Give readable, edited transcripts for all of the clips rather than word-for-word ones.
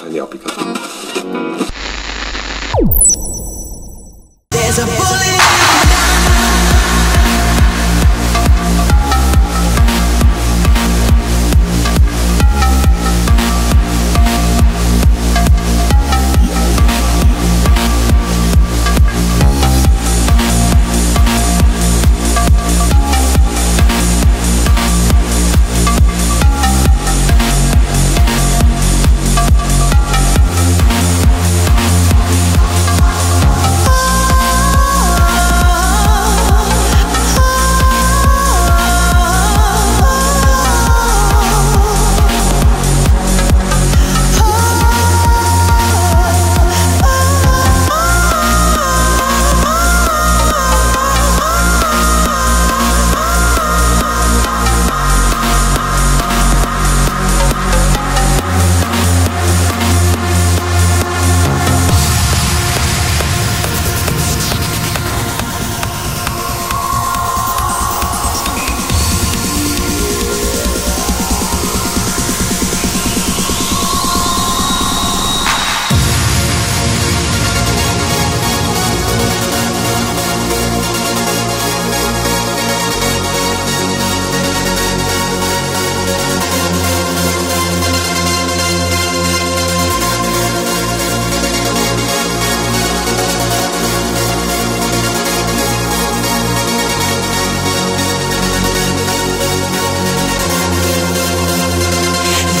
highly applicable. There's a bullet. There's a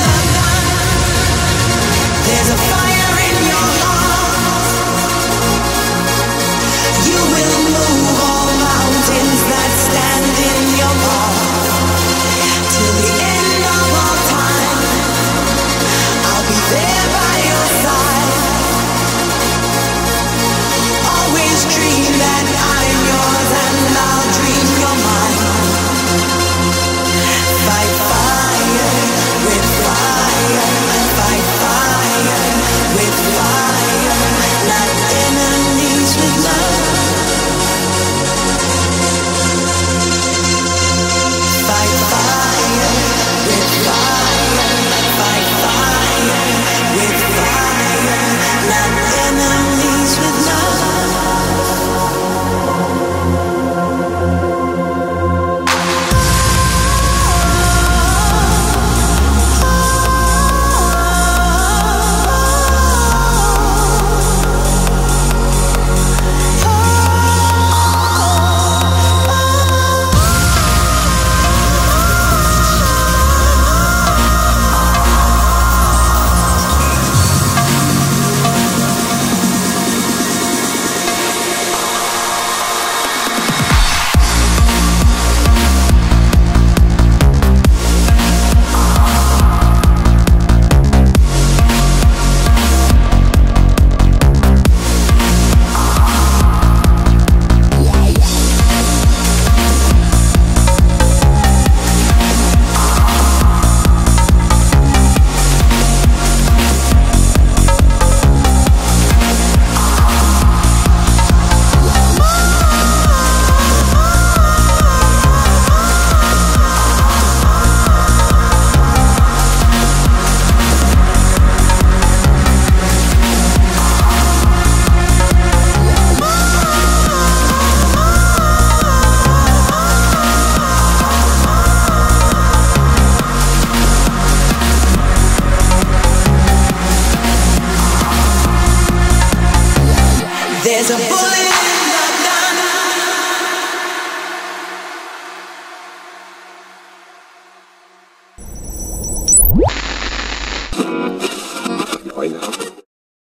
my mind. There's a fire in your heart. You will move all mountains that stand in your path. Till the end of all time, I'll be there by your side. Always dream that I'm yours and I'll dream you're mine. Fight fire with fire, fight fire with fire, not enemies with love. Fight fire with fire, fight fire with fire, not enemies with love. There's a bullet.